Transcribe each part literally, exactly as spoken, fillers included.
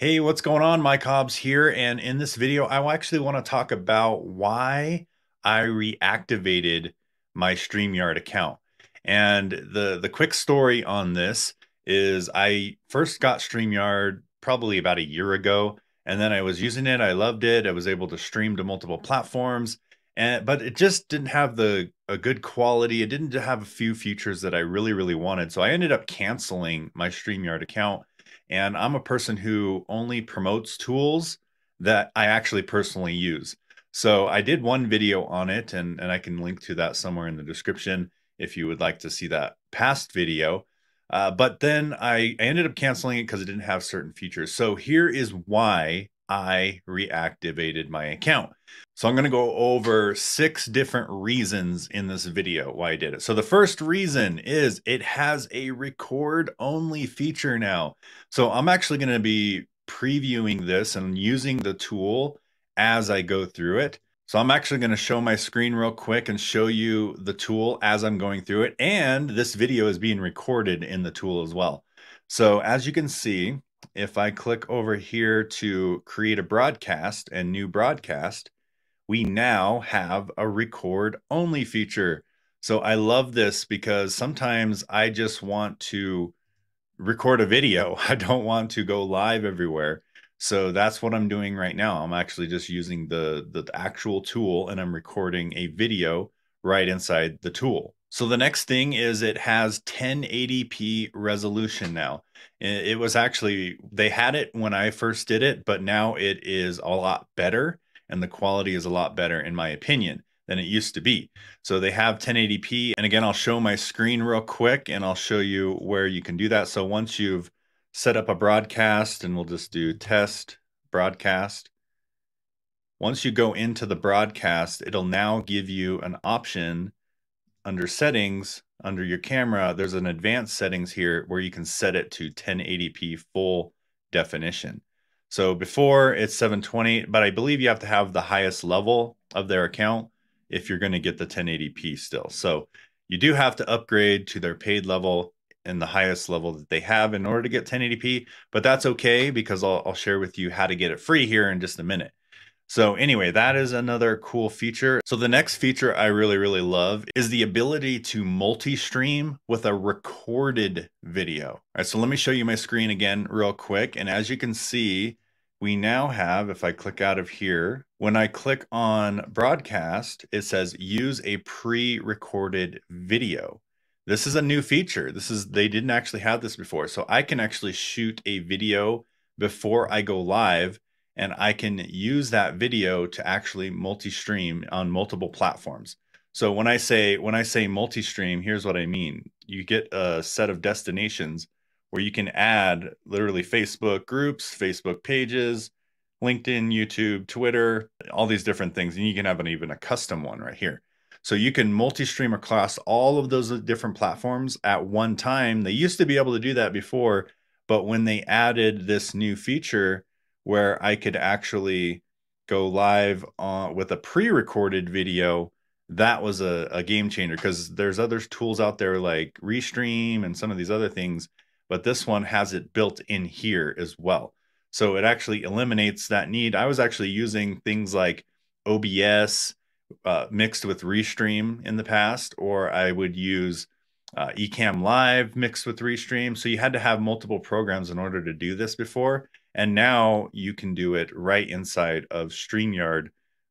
Hey, what's going on? Mike Hobbs here. And in this video, I actually want to talk about why I reactivated my StreamYard account. And the, the quick story on this is I first got StreamYard probably about a year ago, and then I was using it. I loved it. I was able to stream to multiple platforms, and but it just didn't have the a good quality. It didn't have a few features that I really, really wanted. So I ended up canceling my StreamYard account. And I'm a person who only promotes tools that I actually personally use. So I did one video on it, and, and I can link to that somewhere in the description if you would like to see that past video. Uh, but then I, I ended up canceling it because it didn't have certain features. So here is why I reactivated my account. So I'm going to go over six different reasons in this video why I did it. So the first reason is it has a record only feature now. So I'm actually going to be previewing this and using the tool as I go through it. So I'm actually going to show my screen real quick and show you the tool as I'm going through it. And this video is being recorded in the tool as well. So as you can see, if I click over here to create a broadcast and new broadcast, we now have a record only feature. So I love this because sometimes I just want to record a video. I don't want to go live everywhere. So that's what I'm doing right now. I'm actually just using the, the actual tool, and I'm recording a video right inside the tool. So the next thing is it has ten eighty p resolution now. It was actually, they had it when I first did it, but now it is a lot better, and the quality is a lot better, in my opinion, than it used to be. So they have ten eighty p, and again, I'll show my screen real quick, and I'll show you where you can do that. So once you've set up a broadcast, and we'll just do test broadcast. Once you go into the broadcast, it'll now give you an option under settings, under your camera. There's an advanced settings here where you can set it to ten eighty p full definition. So before it's seven twenty, but I believe you have to have the highest level of their account if you're going to get the ten eighty p still. So you do have to upgrade to their paid level and the highest level that they have in order to get ten eighty p, but that's okay because I'll, I'll share with you how to get it free here in just a minute. So anyway, that is another cool feature. So the next feature I really, really love is the ability to multi-stream with a recorded video. All right, so let me show you my screen again real quick. And as you can see, we now have, if I click out of here, when I click on broadcast, it says use a pre-recorded video. This is a new feature. This is, they didn't actually have this before. So I can actually shoot a video before I go live, and I can use that video to actually multi-stream on multiple platforms. So when I say when I say multi-stream, here's what I mean. You get a set of destinations where you can add literally Facebook groups, Facebook pages, LinkedIn, YouTube, Twitter, all these different things. And you can have an, even a custom one right here. So you can multi-stream across all of those different platforms at one time. They used to be able to do that before, but when they added this new feature, where I could actually go live uh, with a pre-recorded video, that was a, a game changer, because there's other tools out there like Restream and some of these other things, but this one has it built in here as well. So it actually eliminates that need. I was actually using things like O B S uh, mixed with Restream in the past, or I would use uh, Ecamm Live mixed with Restream. So you had to have multiple programs in order to do this before. And now you can do it right inside of StreamYard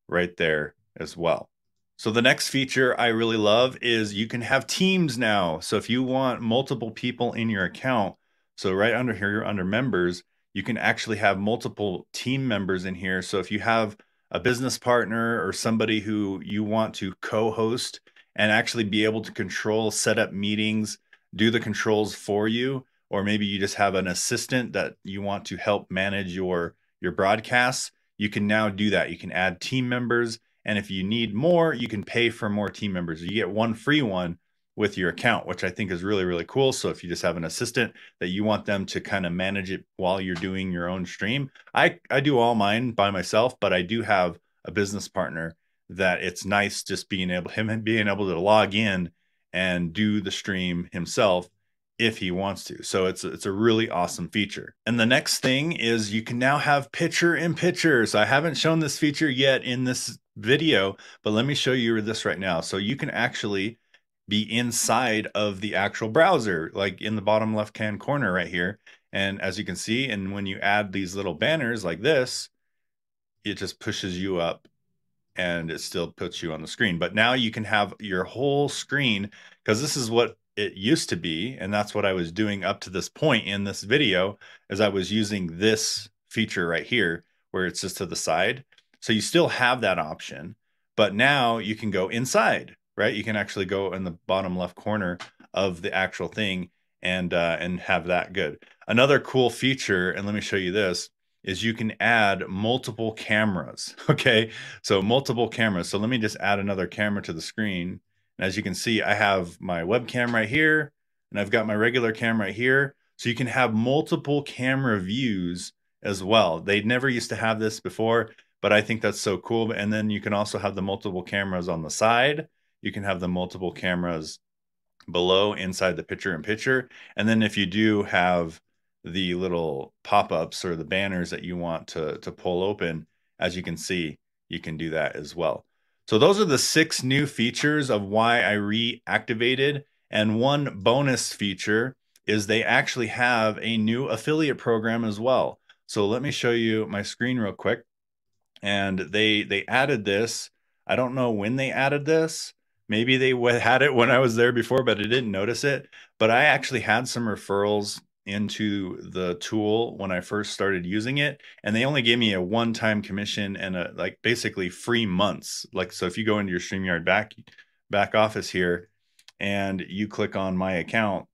right there as well. So the next feature I really love is you can have teams now. So if you want multiple people in your account, so right under here, you're under members, you can actually have multiple team members in here. So if you have a business partner or somebody who you want to co-host and actually be able to control, set up meetings, do the controls for you, or maybe you just have an assistant that you want to help manage your, your broadcasts, you can now do that. You can add team members. And if you need more, you can pay for more team members. You get one free one with your account, which I think is really, really cool. So if you just have an assistant that you want them to kind of manage it while you're doing your own stream, I, I do all mine by myself, but I do have a business partner that it's nice just being able, him being able to log in and do the stream himself if he wants to. So it's, it's a really awesome feature. And the next thing is you can now have picture in picture. So I haven't shown this feature yet in this video, but let me show you this right now. So you can actually be inside of the actual browser, like in the bottom left-hand corner right here. And as you can see, and when you add these little banners like this, it just pushes you up and it still puts you on the screen. But now you can have your whole screen, because this is what it used to be. And that's what I was doing up to this point in this video, as I was using this feature right here, where it's just to the side. So you still have that option, but now you can go inside, right? You can actually go in the bottom left corner of the actual thing and, uh, and have that good. Another cool feature, and let me show you this, is you can add multiple cameras, okay? So multiple cameras. So let me just add another camera to the screen. And as you can see, I have my webcam right here, and I've got my regular camera right here. So you can have multiple camera views as well. They never used to have this before, but I think that's so cool. And then you can also have the multiple cameras on the side. You can have the multiple cameras below inside the picture in picture. And then if you do have the little pop-ups or the banners that you want to, to pull open, as you can see, you can do that as well. So those are the six new features of why I reactivated. And one bonus feature is they actually have a new affiliate program as well. So let me show you my screen real quick. And they, they added this. I don't know when they added this. Maybe they had it when I was there before, but I didn't notice it. But I actually had some referrals into the tool when I first started using it, and they only gave me a one-time commission and a like basically free months. Like, so if you go into your StreamYard back back office here and you click on my account,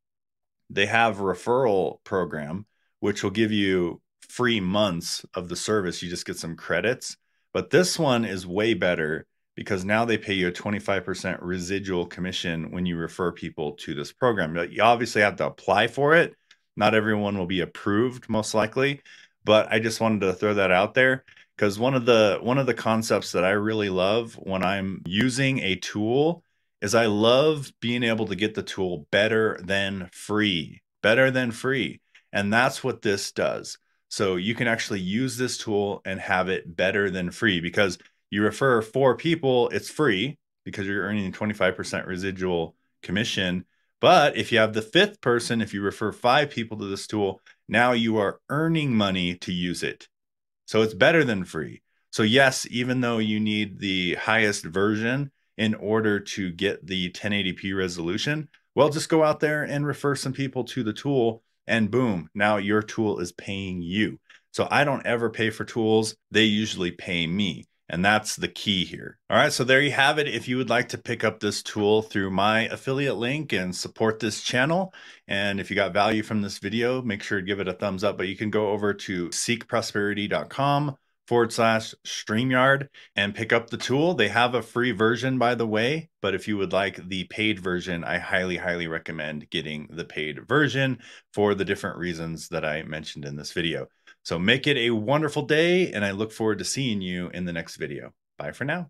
they have a referral program which will give you free months of the service. You just get some credits, but this one is way better because now they pay you a twenty-five percent residual commission when you refer people to this program. You obviously have to apply for it. Not everyone will be approved, most likely, but I just wanted to throw that out there because one of the one of the concepts that I really love when I'm using a tool is I love being able to get the tool better than free, better than free. And that's what this does. So you can actually use this tool and have it better than free because you refer four people, it's free because you're earning twenty-five percent residual commission. But if you have the fifth person, if you refer five people to this tool, now you are earning money to use it. So it's better than free. So yes, even though you need the highest version in order to get the ten eighty p resolution, well, just go out there and refer some people to the tool and boom, now your tool is paying you. So I don't ever pay for tools. They usually pay me. And that's the key here. All right, so there you have it. If you would like to pick up this tool through my affiliate link and support this channel, and if you got value from this video, make sure to give it a thumbs up, but you can go over to seek prosperity dot com forward slash StreamYard and pick up the tool. They have a free version, by the way, but if you would like the paid version, I highly, highly recommend getting the paid version for the different reasons that I mentioned in this video. So make it a wonderful day, and I look forward to seeing you in the next video. Bye for now.